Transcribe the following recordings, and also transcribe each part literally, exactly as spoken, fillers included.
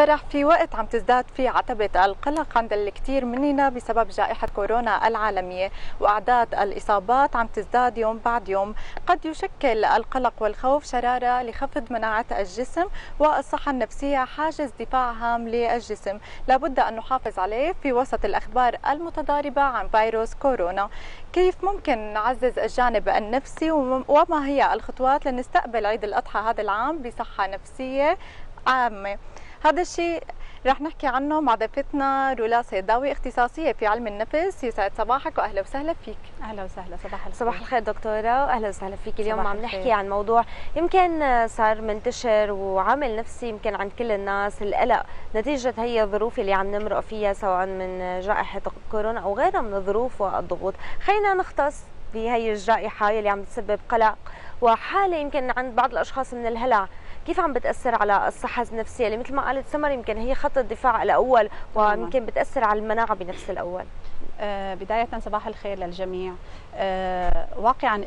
فرح، في وقت عم تزداد فيه عتبة القلق عند الكثير مننا بسبب جائحة كورونا العالمية، وأعداد الإصابات عم تزداد يوم بعد يوم، قد يشكل القلق والخوف شرارة لخفض مناعة الجسم، والصحة النفسية حاجز دفاع هام للجسم لابد أن نحافظ عليه في وسط الأخبار المتضاربة عن فيروس كورونا. كيف ممكن نعزز الجانب النفسي، وما هي الخطوات لنستقبل عيد الأضحى هذا العام بصحة نفسية عامة؟ هذا الشيء رح نحكي عنه مع ضيفتنا رولا سيداوي، اختصاصية في علم النفس. يسعد صباحك وأهلا وسهلا فيك. أهلا وسهلا، صباح الخير. صباح الخير دكتورة، وأهلا وسهلا فيك. اليوم عم نحكي عن موضوع يمكن صار منتشر وعامل نفسي يمكن عند كل الناس، القلق نتيجة هي الظروف اللي عم نمرق فيها سواء من جائحة كورونا أو غيرها من الظروف والضغوط. خلينا نختص بهي الجائحة اللي عم تسبب قلق وحالة يمكن عند بعض الأشخاص من الهلع، كيف عم بتأثر على الصحة النفسية اللي مثل ما قالت سمر يمكن هي خط الدفاع الأول ويمكن بتأثر على المناعة بنفس الأول؟ آه بداية صباح الخير للجميع. آه واقعا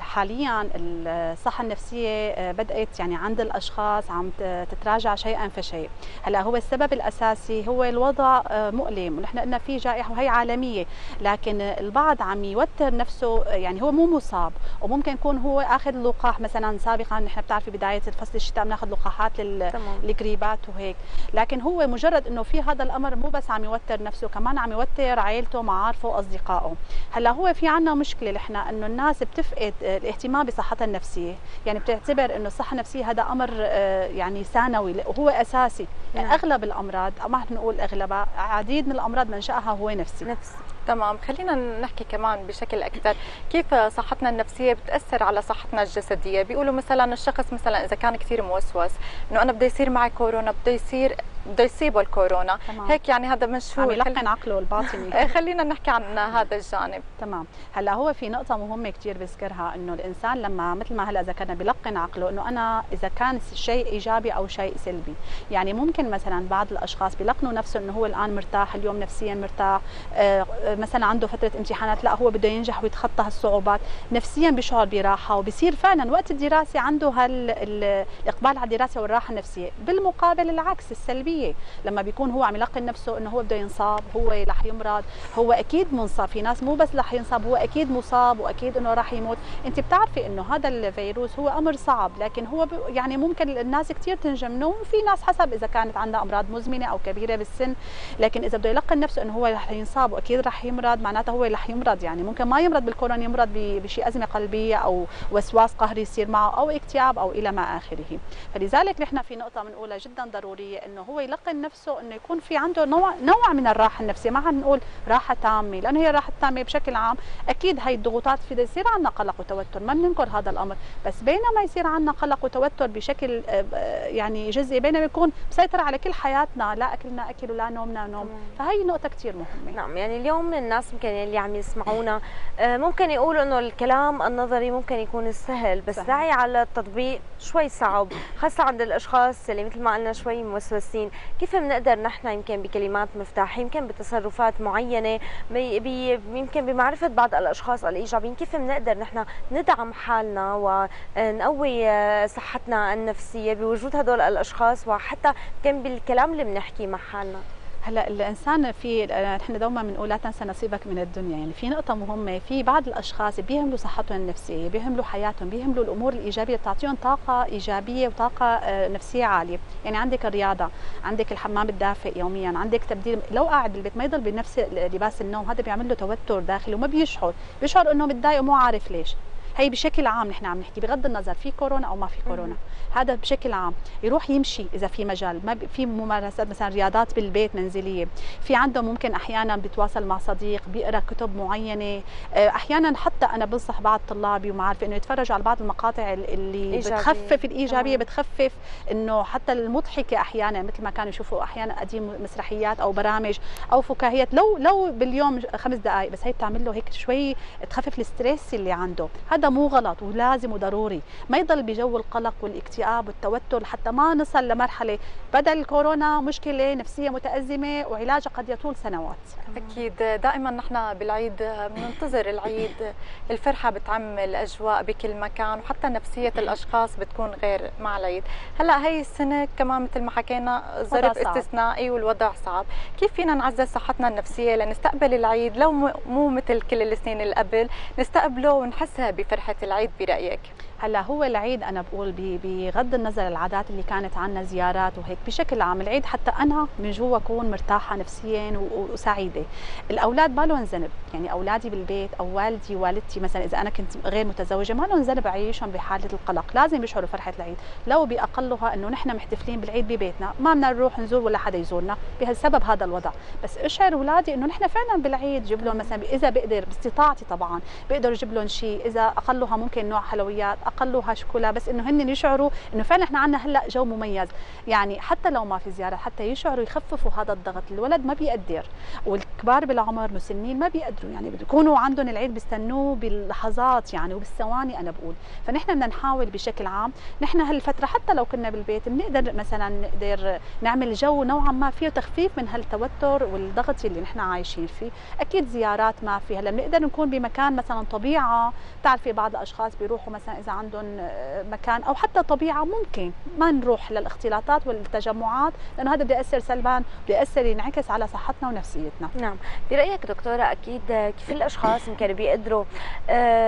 حاليا الصحة النفسية آه بدأت يعني عند الأشخاص عم تتراجع شيئا فشيء. هلا هو السبب الأساسي هو الوضع آه مؤلم، ونحن قلنا في جائحة وهي عالمية، لكن البعض عم يوتر نفسه، يعني هو مو مصاب وممكن يكون هو أخذ لقاح مثلا سابقا. نحن بتعرفي بداية فصل الشتاء بناخذ لقاحات للقريبات وهيك، لكن هو مجرد إنه في هذا الأمر مو بس عم يوتر نفسه، كمان عم يوتر عائلته، معارفه وأصدقائه. هلا هو في عنا مشكلة نحن إنه الناس بتفقد الاهتمام بصحتها النفسية، يعني بتعتبر إنه الصحة النفسية هذا أمر يعني ثانوي وهو أساسي، يعني نعم. أغلب الأمراض، ما رح نقول أغلبها، عديد من الأمراض منشأها هو نفسي. نفسي. تمام، خلينا نحكي كمان بشكل أكثر كيف صحتنا النفسية بتأثر على صحتنا الجسدية. بيقولوا مثلا الشخص مثلا إذا كان كثير موسوس إنه أنا بدي يصير معي كورونا، بدي يصير بده يصيبه الكورونا، تمام. هيك يعني هذا مشهور عم يلقن خل... عقله الباطني. خلينا نحكي عن هذا الجانب. تمام، هلا هو في نقطة مهمة كثير بذكرها، انه الانسان لما مثل ما هلا اذا كان بيلقن عقله انه انا اذا كان شيء ايجابي او شيء سلبي، يعني ممكن مثلا بعض الاشخاص بيلقنوا نفسه انه هو الان مرتاح، اليوم نفسيا مرتاح، آه مثلا عنده فترة امتحانات، لا هو بده ينجح ويتخطى هالصعوبات، نفسيا بشعر براحة، وبصير فعلا وقت الدراسة عنده هالاقبال على الدراسة والراحة النفسية. بالمقابل العكس السلبي، لما بيكون هو عم يلقن نفسه انه هو بده ينصاب، هو رح يمرض، هو اكيد منصاب، في ناس مو بس رح ينصاب، هو اكيد مصاب واكيد انه رح يموت. انت بتعرفي انه هذا الفيروس هو امر صعب، لكن هو يعني ممكن الناس كثير تنجم منه، وفي ناس حسب اذا كانت عندها امراض مزمنه او كبيره بالسن، لكن اذا بده يلقن نفسه انه هو رح ينصاب واكيد رح يمرض، معناته هو رح يمرض، يعني ممكن ما يمرض بالكورونا، يمرض بشيء ازمه قلبيه او وسواس قهري يصير معه او اكتئاب او الى ما اخره. فلذلك نحن في نقطه بنقولها جدا ضروريه، انه هو يلقن نفسه انه يكون في عنده نوع نوع من الراحه النفسيه، ما عم نقول راحه تامه، لانه هي الراحه التامه بشكل عام اكيد هي الضغوطات في يصير عندنا قلق وتوتر، ما بننكر هذا الامر، بس بينما يصير عندنا قلق وتوتر بشكل يعني جزئي، بينما يكون مسيطر على كل حياتنا، لا اكلنا اكل ولا نومنا نوم، فهي نقطه كثير مهمه. نعم، يعني اليوم الناس يمكن اللي عم يسمعونا ممكن يقولوا انه الكلام النظري ممكن يكون سهل، بس داعي على التطبيق شوي صعب، خاصه عند الاشخاص اللي مثل ما قلنا شوي موسوسين. كيف بنقدر نحن يمكن بكلمات مفتاح، يمكن بتصرفات معينه، يمكن بمعرفه بعض الاشخاص الايجابيين، كيف بنقدر نحن ندعم حالنا ونقوي صحتنا النفسيه بوجود هدول الاشخاص، وحتى يمكن بالكلام اللي بنحكي مع حالنا؟ هلا الانسان في نحن دوما بنقول لا تنسى نصيبك من الدنيا، يعني في نقطه مهمه، في بعض الاشخاص بيهملوا صحتهم النفسيه، بيهملوا حياتهم، بيهملوا الامور الايجابيه بتعطيهم طاقه ايجابيه وطاقه نفسيه عاليه. يعني عندك الرياضه، عندك الحمام الدافئ يوميا، عندك تبديل، لو قاعد بالبيت ما يضل بنفس لباس النوم، هذا بيعمل له توتر داخلي وما بيشعر بيشعر انه متضايق ومو عارف ليش. هي بشكل عام نحن عم نحكي بغض النظر في كورونا او ما في كورونا، هذا بشكل عام. يروح يمشي اذا في مجال، ما في ممارسات مثلا رياضات بالبيت منزليه، في عنده ممكن احيانا بيتواصل مع صديق، بيقرا كتب معينه، احيانا حتى انا بنصح بعض طلابي وما عارفه انه يتفرجوا على بعض المقاطع اللي إيجابية. بتخفف الايجابيه، بتخفف انه حتى المضحكه احيانا، مثل ما كانوا يشوفوا احيانا قديم مسرحيات او برامج او فكاهيات، لو لو باليوم خمس دقائق بس، هي بتعمل له هيك شوي تخفف الستريس اللي عنده. هذا مو غلط ولازم وضروري، ما يضل بجو القلق والاكتئاب والتوتر حتى ما نصل لمرحله بدل الكورونا مشكله نفسيه متازمه وعلاجها قد يطول سنوات. اكيد دائما نحن بالعيد بننتظر العيد، الفرحه بتعم الاجواء بكل مكان وحتى نفسيه الاشخاص بتكون غير مع العيد. هلا هي السنه كمان مثل ما حكينا ظرف استثنائي والوضع صعب، كيف فينا نعزز صحتنا النفسيه لنستقبل العيد لو مو مثل كل السنين اللي قبل نستقبله ونحسها بفرحه العيد؟ برايك؟ هلا هو العيد انا بقول بغض النظر العادات اللي كانت عندنا زيارات وهيك، بشكل عام العيد حتى انا من جوا اكون مرتاحه نفسيا وسعيده. الاولاد ما لهم ذنب، يعني اولادي بالبيت او والدي والدتي مثلا اذا انا كنت غير متزوجه ما لهم ذنب اعيشهم بحاله القلق، لازم يشعروا فرحه العيد، لو باقلها انه نحن محتفلين بالعيد ببيتنا، ما بدنا نروح نزور ولا حدا يزورنا بهالسبب هذا الوضع، بس اشعر اولادي انه نحن فعلا بالعيد، جيب لهم مثلا اذا بقدر باستطاعتي طبعا بقدر اجيب لهم شيء، اذا اقلها ممكن نوع حلويات، اقلها شوكولا، بس انه هن يشعروا انه فعلا احنا عندنا هلا جو مميز، يعني حتى لو ما في زياره حتى يشعروا يخففوا هذا الضغط، الولد ما بيقدر والكبار بالعمر مسنين ما بيقدروا، يعني بيكونوا عندهم العيد بيستنوه باللحظات يعني وبالثواني انا بقول، فنحن بدنا نحاول بشكل عام، نحن هالفتره حتى لو كنا بالبيت بنقدر مثلا نقدر نعمل جو نوعا ما فيه تخفيف من هالتوتر والضغط اللي نحن عايشين فيه، اكيد زيارات ما في، هلا بنقدر نكون بمكان مثلا طبيعه، بتعرفي بعض الاشخاص بيروحوا مثلا اذا عندهم مكان او حتى طبيعه ممكن ما نروح للاختلاطات والتجمعات لانه هذا بده ياثر سلبا، بده ياثر ينعكس على صحتنا ونفسيتنا. نعم، برايك دكتوره اكيد كيف الاشخاص يمكن بيقدروا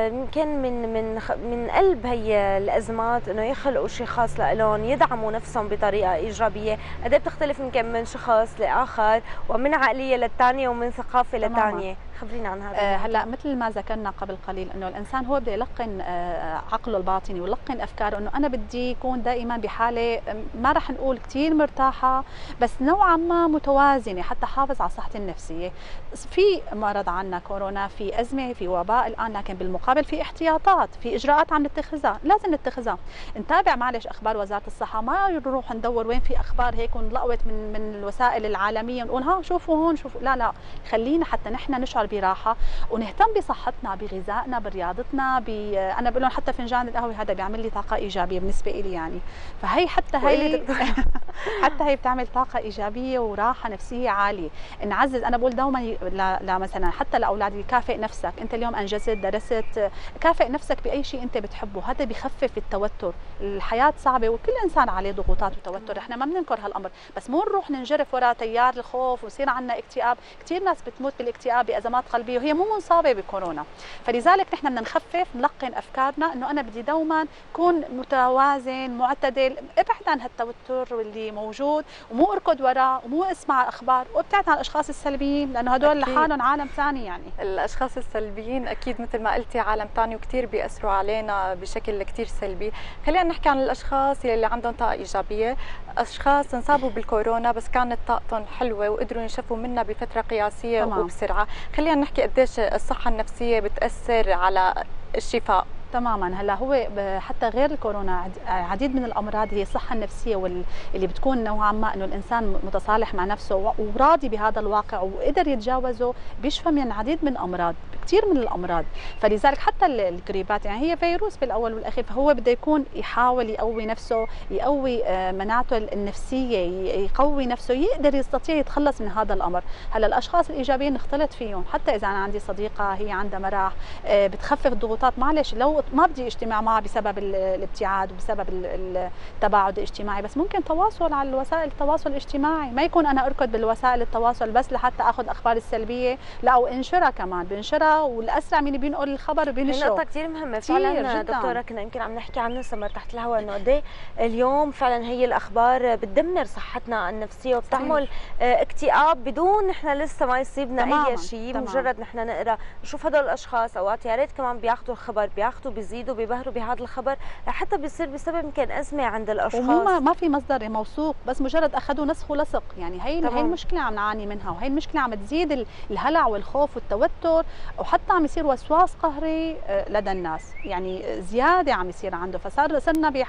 يمكن من من من قلب هي الازمات انه يخلقوا شيء خاص لهم، يدعموا نفسهم بطريقه ايجابيه، قد ايه بتختلف يمكن من شخص لاخر ومن عقليه للثانيه ومن ثقافه للثانيه؟ خبرينا عن هذا. آه هلا مثل ما ذكرنا قبل قليل انه الانسان هو بده يلقن آه عقله الباطني ويلقن افكاره انه انا بدي يكون دائما بحاله ما راح نقول كثير مرتاحه بس نوعا ما متوازنه حتى حافظ على صحتي النفسيه. في مرض عندنا كورونا، في ازمه، في وباء الان، لكن بالمقابل في احتياطات، في اجراءات عم نتخذها، لازم نتخذها، نتابع معلش اخبار وزاره الصحه، ما نروح ندور وين في اخبار هيك ونلقوت من من الوسائل العالميه ونقول ها شوفوا هون شوفوا، لا لا خلينا حتى نحن نشعر براحه ونهتم بصحتنا بغذائنا برياضتنا ب... انا بقول لهم حتى فنجان القهوه هذا بيعمل لي طاقه ايجابيه بالنسبه لي، يعني فهي حتى هي حتى هي بتعمل طاقه ايجابيه وراحه نفسيه عاليه. نعزز انا بقول دوما ل... ل... مثلا حتى لاولادي كافئ نفسك، انت اليوم انجزت درست، كافئ نفسك باي شيء انت بتحبه، هذا بخفف التوتر. الحياه صعبه وكل انسان عليه ضغوطات وتوتر، احنا ما بننكر هالامر، بس مو نروح ننجرف وراء تيار الخوف ويصير عندنا اكتئاب، كثير ناس بتموت بالاكتئاب ازمات قلبيه وهي مو منصابه بكورونا، فلذلك نحن بدنا نخفف نلقن افكارنا انه انا بدي دوما كون متوازن معتدل، ابعد عن هالتوتر اللي موجود ومو اركض وراه ومو اسمع اخبار وابتعد عن الاشخاص السلبيين لانه هدول لحالهم عالم ثاني. يعني الاشخاص السلبيين اكيد مثل ما قلتي عالم ثاني وكثير بياثروا علينا بشكل كثير سلبي. خلينا نحكي عن الاشخاص اللي عندهم طاقه ايجابيه، اشخاص انصابوا بالكورونا بس كانت طاقتهم حلوه وقدروا ينشفوا منها بفتره قياسيه طبعا. وبسرعه، خلينا نحكي قديش الصحة النفسية بتأثر على الشفاء. تماما، هلا هو حتى غير الكورونا عديد من الامراض هي الصحه النفسيه واللي بتكون نوعا ما انه الانسان متصالح مع نفسه وراضي بهذا الواقع وقدر يتجاوزه بيشفى من عديد من الامراض، كثير من الامراض، فلذلك حتى الجريبات يعني هي فيروس بالاول والاخير، فهو بده يكون يحاول يقوي نفسه، يقوي مناعته النفسيه، يقوي نفسه، يقدر يستطيع يتخلص من هذا الامر. هلا الاشخاص الايجابيين نختلط فيهم، حتى اذا انا عندي صديقه هي عندها مرح بتخفف الضغوطات، معلش لو ما بدي اجتماع معها بسبب الابتعاد وبسبب التباعد الاجتماعي، بس ممكن تواصل على وسائل التواصل الاجتماعي، ما يكون انا اركض بالوسائل التواصل بس لحتى اخذ اخبار السلبيه، لا وانشرها كمان، بنشرها والاسرع مين بينقل الخبر وبينشره. نقطه كثير مهمه فعلا دكتوره، كنا يمكن عم نحكي عنها سمر تحت الهواء انه قد ايه اليوم فعلا هي الاخبار بتدمر صحتنا النفسيه وبتعمل اكتئاب بدون نحن لسه ما يصيبنا اي شيء، مجرد نحن نقرا نشوف هدول الاشخاص اوقات يا ريت كمان بياخذوا الخبر، بياخذوا بيزيدوا بيبهروا بهذا الخبر حتى بيصير بسبب يمكن ازمه عند الاشخاص وهم ما في مصدر موثوق، بس مجرد اخذوا نسخ ولصق، يعني هي هي المشكله عم نعاني منها، وهي المشكله عم تزيد الهلع والخوف والتوتر، وحتى عم يصير وسواس قهري لدى الناس، يعني زياده عم يصير عنده، فصار صرنا بيح...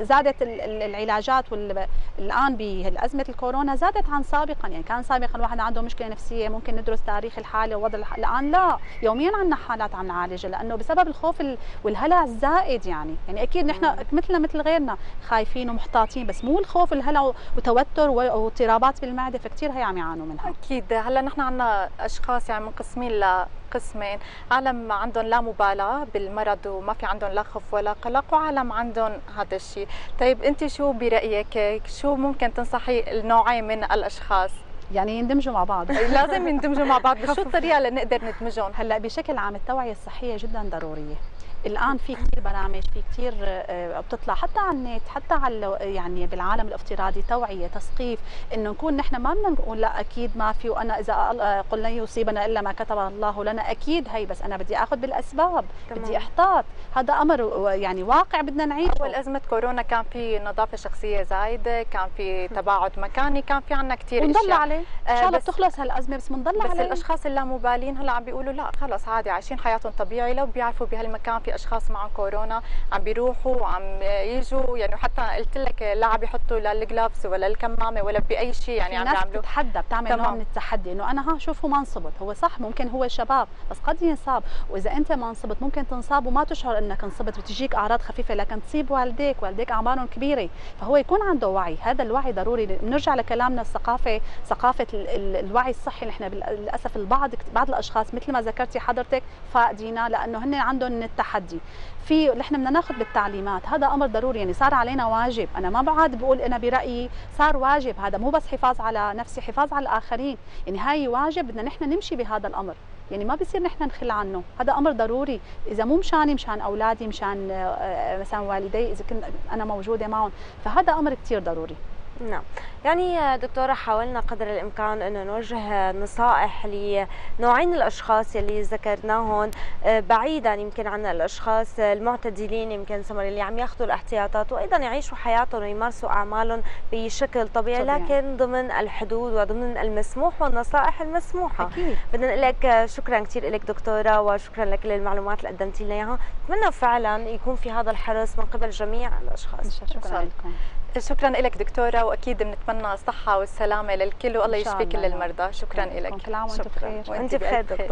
زادت العلاجات وال... الان بازمه الكورونا زادت عن سابقا، يعني كان سابقا الواحد عنده مشكله نفسيه ممكن ندرس تاريخ الحاله ووضع الح... الان لا، يوميا عندنا حالات عم نعالجها لانه بسبب الخوف ال... والهلع الزائد يعني يعني اكيد نحن مثلنا مثل غيرنا خايفين ومحتاطين، بس مو الخوف الهلع وتوتر واضطرابات بالمعده، فكثير هي عم يعانوا منها. اكيد هلا نحن عندنا اشخاص يعني منقسمين لقسمين، عالم عندهم لا مبالغه بالمرض وما في عندهم لا خوف ولا قلق، وعالم عندهم هذا الشيء. طيب انت شو برايك شو ممكن تنصحي النوعين من الاشخاص؟ يعني يندمجوا مع بعض لازم يندمجوا مع بعض، بس شو الطريقه لنقدر ندمجهم؟ هلا بشكل عام التوعيه الصحيه جدا ضروريه. الان في كثير برامج، في كثير بتطلع حتى على النت، حتى على يعني بالعالم الافتراضي، توعيه، تثقيف، انه نكون نحن ما بدنا نقول لا اكيد ما في، وانا اذا قلنا يصيبنا الا ما كتب الله لنا اكيد هي، بس انا بدي اخذ بالاسباب، تمام. بدي احتاط، هذا امر يعني واقع بدنا نعيشه. اول ازمه كورونا كان في نظافه شخصيه زايده، كان في تباعد مكاني، كان في عندنا كثير اشياء ونضل عليه، ان شاء الله بتخلص هالازمه، بس بنضل عليه. بس الاشخاص اللامبالين هلا عم بيقولوا لا خلص عادي عايشين حياتهم طبيعي، لو بيعرفوا بهالمكان في اشخاص معهم كورونا عم بيروحوا وعم يجوا، يعني حتى قلت لك لا عم بيحطوا لا الجلافز ولا الكمامه ولا باي شيء، يعني عم بيعملوا بتتحدى، بتعمل تمام. نوع من التحدي انه انا ها شوفوا ما انصبت، هو صح ممكن هو شباب بس قد ينصاب، واذا انت ما انصبت ممكن تنصاب وما تشعر انك انصبت، بتجيك اعراض خفيفه، لكن تصيب والديك، والديك اعمارهم كبيره، فهو يكون عنده وعي، هذا الوعي ضروري. بنرجع لكلامنا الثقافه، ثقافه الوعي الصحي، نحن للاسف البعض بعض الاشخاص مثل ما ذكرتي حضرتك فاقدينها، لانه هن عندهم التحدي في، نحن بدنا ناخذ بالتعليمات، هذا امر ضروري، يعني صار علينا واجب، انا ما بعاد بقول انا برايي، صار واجب، هذا مو بس حفاظ على نفسي، حفاظ على الاخرين، يعني هاي واجب بدنا نحن نمشي بهذا الامر، يعني ما بيصير نحن نخل عنه، هذا امر ضروري، اذا مو مشاني مشان اولادي، مشان مثلا والدي اذا كنت انا موجوده معهم، فهذا امر كثير ضروري. نعم، يعني دكتورة حاولنا قدر الإمكان أنه نوجه نصائح لنوعين الأشخاص اللي ذكرناهم، بعيدا يمكن عن الأشخاص المعتدلين، يمكن سمر اللي عم ياخذوا الاحتياطات وأيضا يعيشوا حياتهم ويمارسوا أعمالهم بشكل طبيعي، طبيعي لكن ضمن الحدود وضمن المسموح والنصائح المسموحة. أكيد. بدنا نقول لك شكرا كثير لك دكتورة، وشكرا لك للمعلومات اللي قدمتي لنا إياها، أتمنى فعلا يكون في هذا الحرص من قبل جميع الأشخاص. شكرا لكم. شكرا لك دكتورة، واكيد بنتمنى الصحة والسلامة للكل، والله يشفي كل المرضى. شكرا لك. كل عام وانت بخير. وانت بخير دكتورة.